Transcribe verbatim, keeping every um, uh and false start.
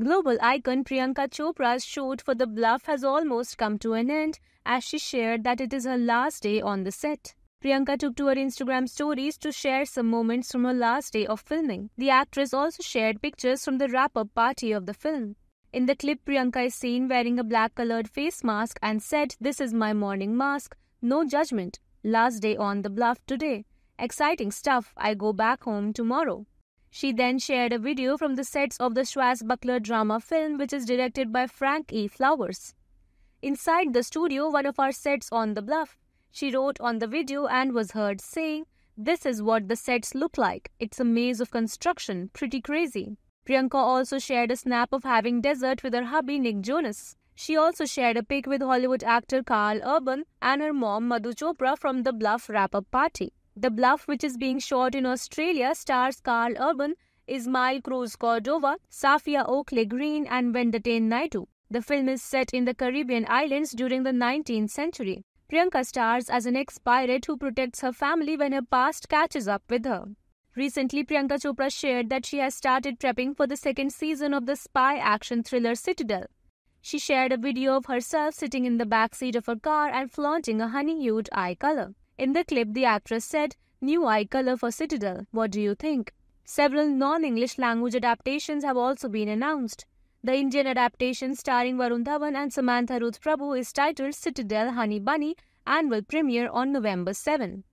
Global icon Priyanka Chopra's shoot for The Bluff has almost come to an end as she shared that it is her last day on the set. Priyanka took to her Instagram stories to share some moments from her last day of filming. The actress also shared pictures from the wrap-up party of the film. In the clip, Priyanka is seen wearing a black-colored face mask and said, "This is my morning mask. No judgment. Last day on The Bluff today. Exciting stuff. I go back home tomorrow." She then shared a video from the sets of the Schwarzbuckler drama film, which is directed by Frank A. Flowers. "Inside the studio, one of our sets on The Bluff," she wrote on the video and was heard saying, "This is what the sets look like. It's a maze of construction. Pretty crazy." Priyanka also shared a snap of having dessert with her hubby Nick Jonas. She also shared a pic with Hollywood actor Karl Urban and her mom Madhu Chopra from The Bluff wrap-up party. The Bluff, which is being shot in Australia, stars Karl Urban, Ismail Cruz Cordova, Safiya Oakley Green and Wendetenei Naidu. The film is set in the Caribbean islands during the nineteenth century. Priyanka stars as an ex-pirate who protects her family when her past catches up with her. Recently, Priyanka Chopra shared that she has started prepping for the second season of the spy action thriller Citadel. She shared a video of herself sitting in the backseat of her car and flaunting a honey-hued eye color. In the clip, the actress said, "New eye color for Citadel. What do you think?" Several non-English language adaptations have also been announced. The Indian adaptation starring Varun Dhawan and Samantha Ruth Prabhu is titled Citadel Honey Bunny and will premiere on November seventh.